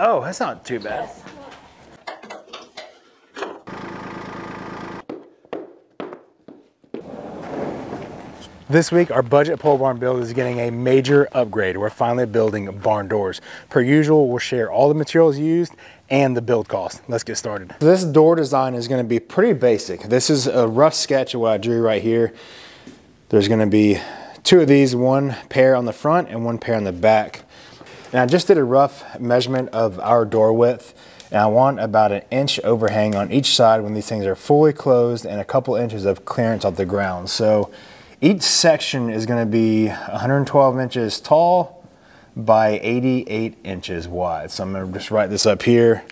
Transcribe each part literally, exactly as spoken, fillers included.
Oh, that's not too bad. Yes. This week, our budget pole barn build is getting a major upgrade. We're finally building barn doors. Per usual, we'll share all the materials used and the build cost. Let's get started. This door design is gonna be pretty basic. This is a rough sketch of what I drew right here. There's gonna be two of these, one pair on the front and one pair on the back. And I just did a rough measurement of our door width. And I want about an inch overhang on each side when these things are fully closed and a couple inches of clearance off the ground. So each section is going to be one hundred twelve inches tall by eighty-eight inches wide. So I'm going to just write this up here.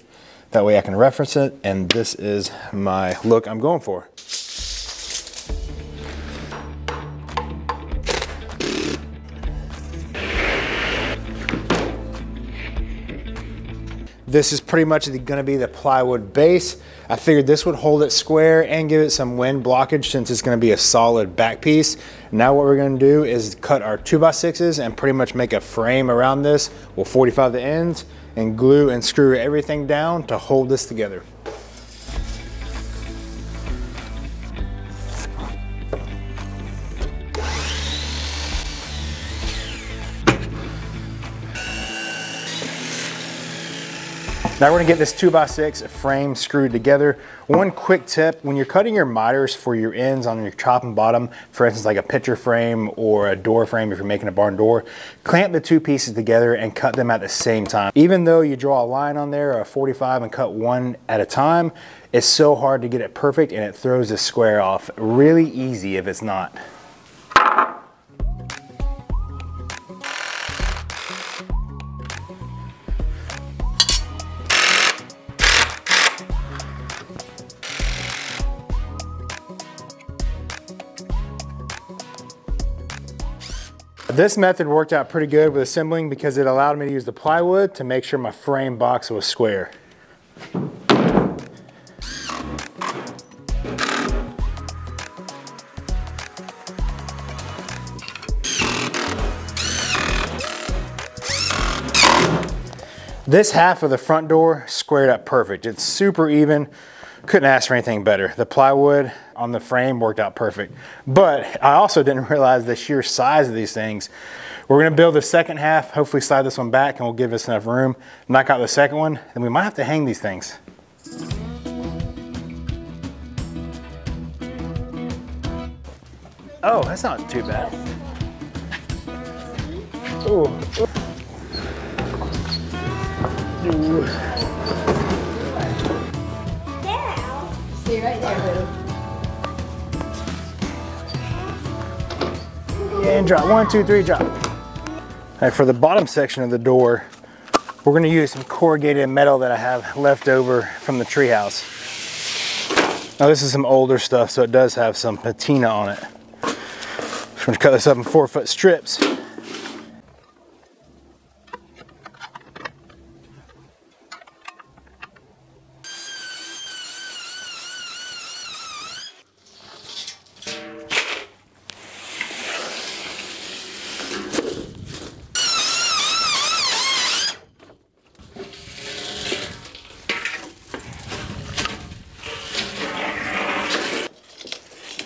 That way I can reference it. And this is my look I'm going for. This is pretty much going to be the plywood base. I figured this would hold it square and give it some wind blockage since it's going to be a solid back piece. Now what we're going to do is cut our two by sixes and pretty much make a frame around this. We'll forty-five the ends and glue and screw everything down to hold this together. Now we're gonna get this two by six frame screwed together. One quick tip, when you're cutting your miters for your ends on your top and bottom, for instance, like a picture frame or a door frame, if you're making a barn door, clamp the two pieces together and cut them at the same time. Even though you draw a line on there, a forty-five and cut one at a time, it's so hard to get it perfect and it throws the square off really easy if it's not. This method worked out pretty good with assembling because it allowed me to use the plywood to make sure my frame box was square. This half of the front door squared up perfect. It's super even. Couldn't ask for anything better. The plywood on the frame worked out perfect. But I also didn't realize the sheer size of these things. We're gonna build the second half, hopefully slide this one back and we'll give us enough room. Knock out the second one, then we might have to hang these things. Oh, that's not too bad. Ooh. Ooh. See right there, boo. And drop, one, two, three, drop. All right, for the bottom section of the door, we're gonna use some corrugated metal that I have left over from the treehouse. Now this is some older stuff, so it does have some patina on it. Just gonna cut this up in four foot strips.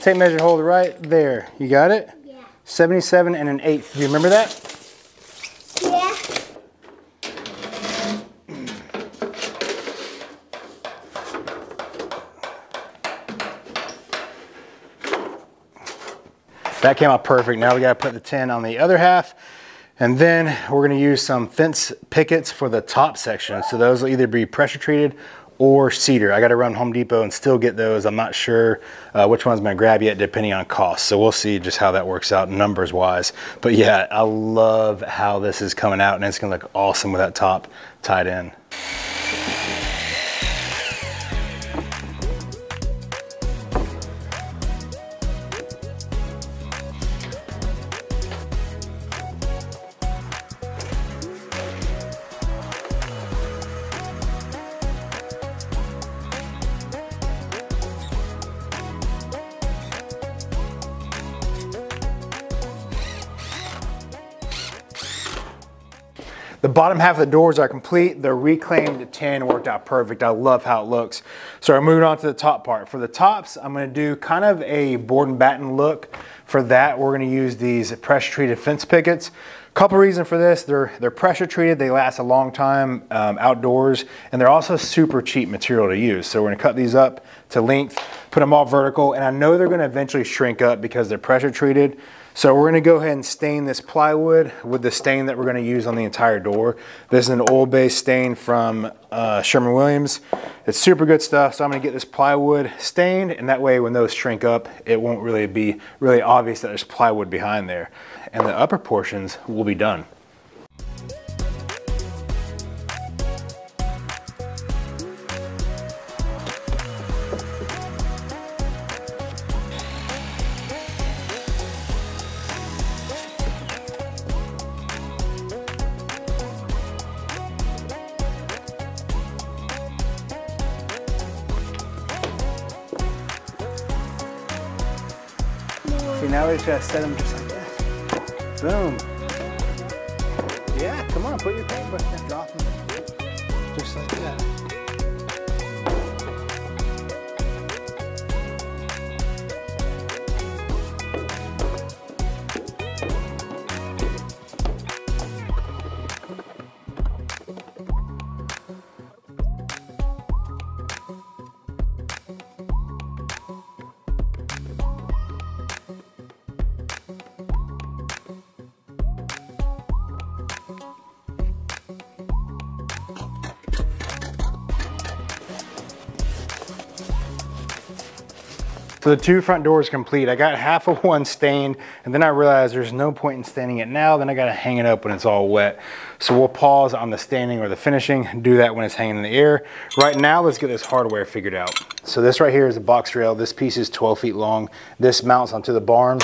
Tape measure, hold right there. You got it? Yeah. seventy-seven and an eighth. Do you remember that? Yeah. That came out perfect. Now we gotta put the tin on the other half. And then we're gonna use some fence pickets for the top section. So those will either be pressure treated or cedar. I gotta run Home Depot and still get those. I'm not sure uh, which one's gonna grab yet depending on cost. So we'll see just how that works out numbers wise. But yeah, I love how this is coming out and it's gonna look awesome with that top tied in. The bottom half of the doors are complete. They're reclaimed tin, worked out perfect. I love how it looks. So I moved on to the top part. For the tops, I'm gonna do kind of a board and batten look. For that, we're gonna use these pressure treated fence pickets. Couple reasons for this, they're, they're pressure treated, they last a long time um, outdoors, and they're also super cheap material to use. So we're gonna cut these up to length, put them all vertical, and I know they're gonna eventually shrink up because they're pressure treated. So we're gonna go ahead and stain this plywood with the stain that we're gonna use on the entire door. This is an oil-based stain from uh, Sherwin-Williams. It's super good stuff, so I'm gonna get this plywood stained, and that way when those shrink up, it won't really be really obvious that there's plywood behind there. And the upper portions will be done. See, now we just gotta set them just like that. Boom. Yeah, come on, put your paintbrush down, drop them. Just like that. So the two front doors complete. I got half of one stained, and then I realized there's no point in staining it now. Then I gotta hang it up when it's all wet. So we'll pause on the staining or the finishing, do that when it's hanging in the air. Right now, let's get this hardware figured out. So this right here is the box rail. This piece is twelve feet long. This mounts onto the barn,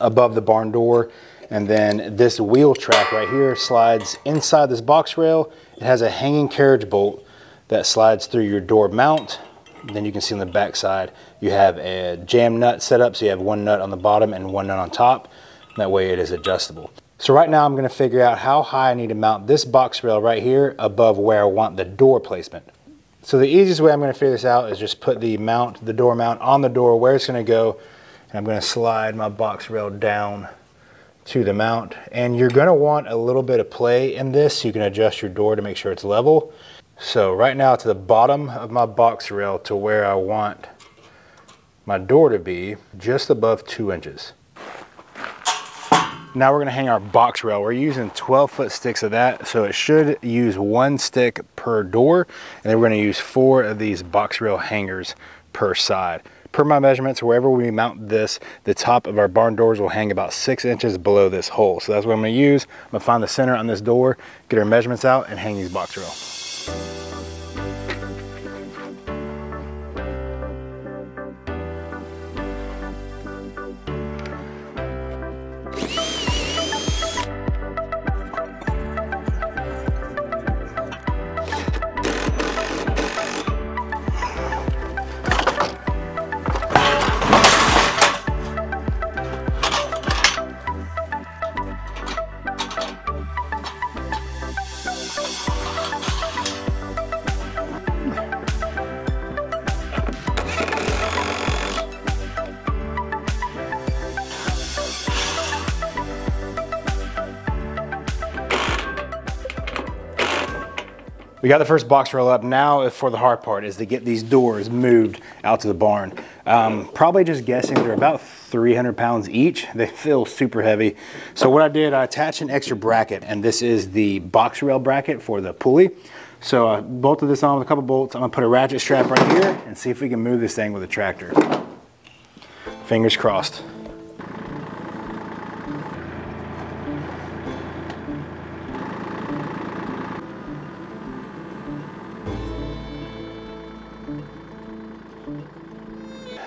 above the barn door. And then this wheel track right here slides inside this box rail. It has a hanging carriage bolt that slides through your door mount. Then you can see on the back side, you have a jam nut set up. So you have one nut on the bottom and one nut on top. That way it is adjustable. So right now I'm gonna figure out how high I need to mount this box rail right here above where I want the door placement. So the easiest way I'm gonna figure this out is just put the mount, the door mount on the door where it's gonna go. And I'm gonna slide my box rail down to the mount. And you're gonna want a little bit of play in this. You can adjust your door to make sure it's level. So right now to the bottom of my box rail to where I want my door to be, just above two inches. Now we're gonna hang our box rail. We're using twelve foot sticks of that. So it should use one stick per door. And then we're gonna use four of these box rail hangers per side. Per my measurements, wherever we mount this, the top of our barn doors will hang about six inches below this hole. So that's what I'm gonna use. I'm gonna find the center on this door, get our measurements out, and hang these box rail. We got the first box rail up. Now for the hard part is to get these doors moved out to the barn. Um, probably just guessing they're about three hundred pounds each. They feel super heavy. So what I did, I attached an extra bracket, and this is the box rail bracket for the pulley. So I bolted this on with a couple bolts. I'm gonna put a ratchet strap right here and see if we can move this thing with a tractor. Fingers crossed.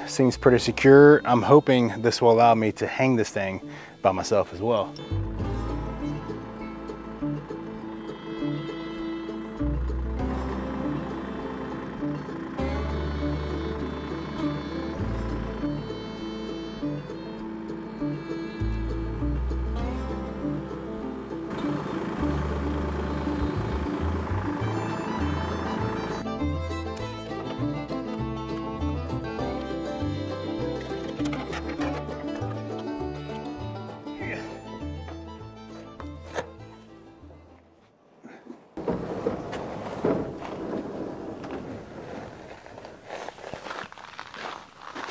Seems pretty secure. I'm hoping this will allow me to hang this thing by myself as well.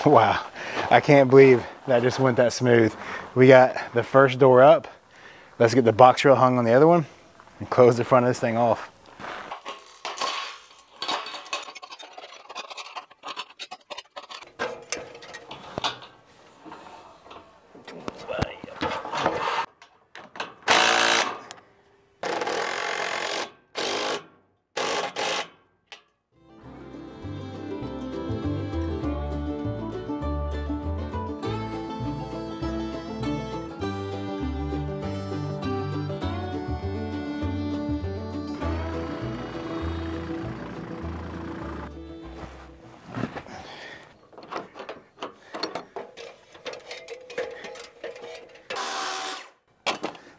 Wow, I can't believe that just went that smooth. We got the first door up. Let's get the box rail hung on the other one and close the front of this thing off.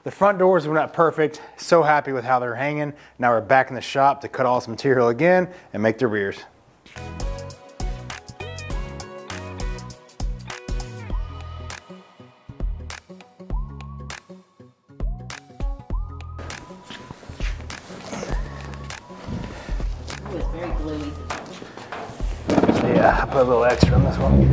The front doors were not perfect. So happy with how they're hanging. Now we're back in the shop to cut all this material again and make the rears. Ooh, it's very gluey. Yeah, I put a little extra on this one.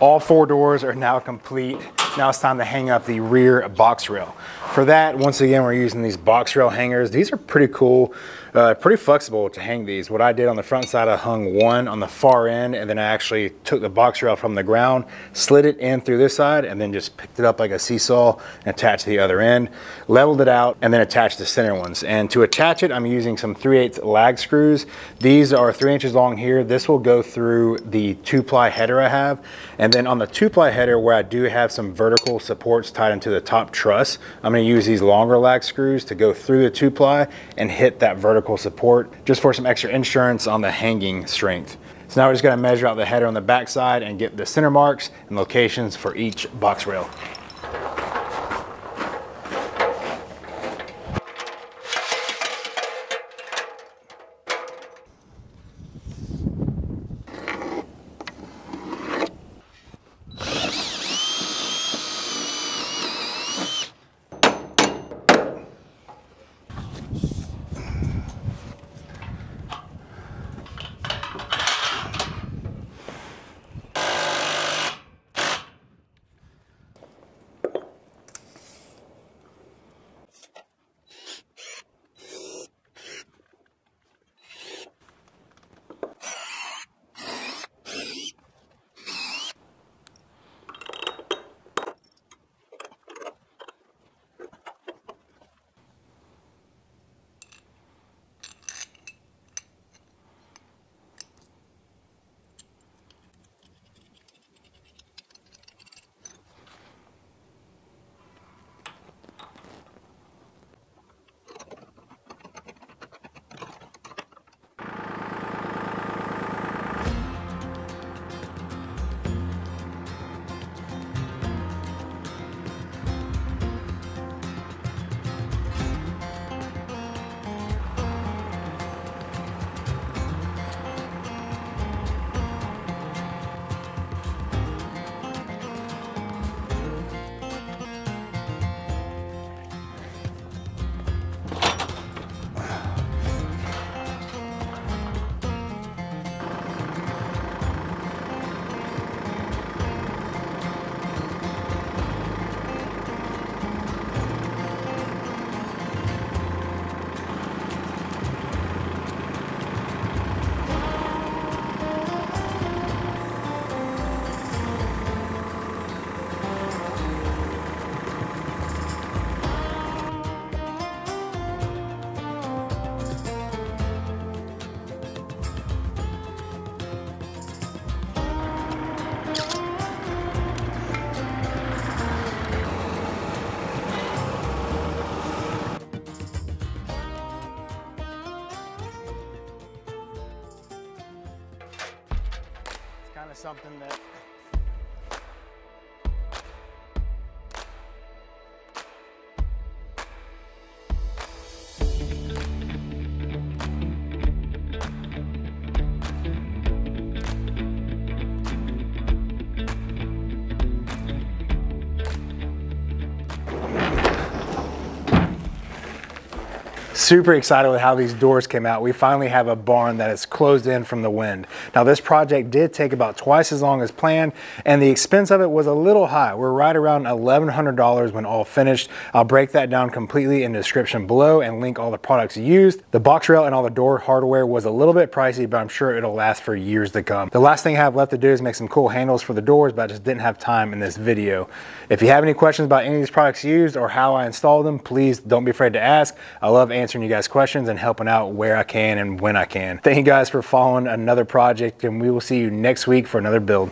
All four doors are now complete. Now it's time to hang up the rear box rail. For that, once again, we're using these box rail hangers. These are pretty cool, uh, pretty flexible to hang these. What I did on the front side, I hung one on the far end, and then I actually took the box rail from the ground, slid it in through this side, and then just picked it up like a seesaw and attached the other end, leveled it out, and then attached the center ones. And to attach it, I'm using some three eighths lag screws. These are three inches long here. This will go through the two ply header I have. And then on the two ply header, where I do have some vertical supports tied into the top truss, I'm gonna use these longer lag screws to go through the two ply and hit that vertical support just for some extra insurance on the hanging strength. So now we're just going to measure out the header on the back side and get the center marks and locations for each box rail. something that super excited with how these doors came out. We finally have a barn that is closed in from the wind. Now this project did take about twice as long as planned, and the expense of it was a little high. We're right around eleven hundred dollars when all finished. I'll break that down completely in the description below and link all the products used. The box rail and all the door hardware was a little bit pricey, but I'm sure it'll last for years to come. The last thing I have left to do is make some cool handles for the doors, but I just didn't have time in this video. If you have any questions about any of these products used or how I installed them, please don't be afraid to ask. I love answering you guys questions and helping out where I can and when I can. Thank you guys for following another project, and we will see you next week for another build.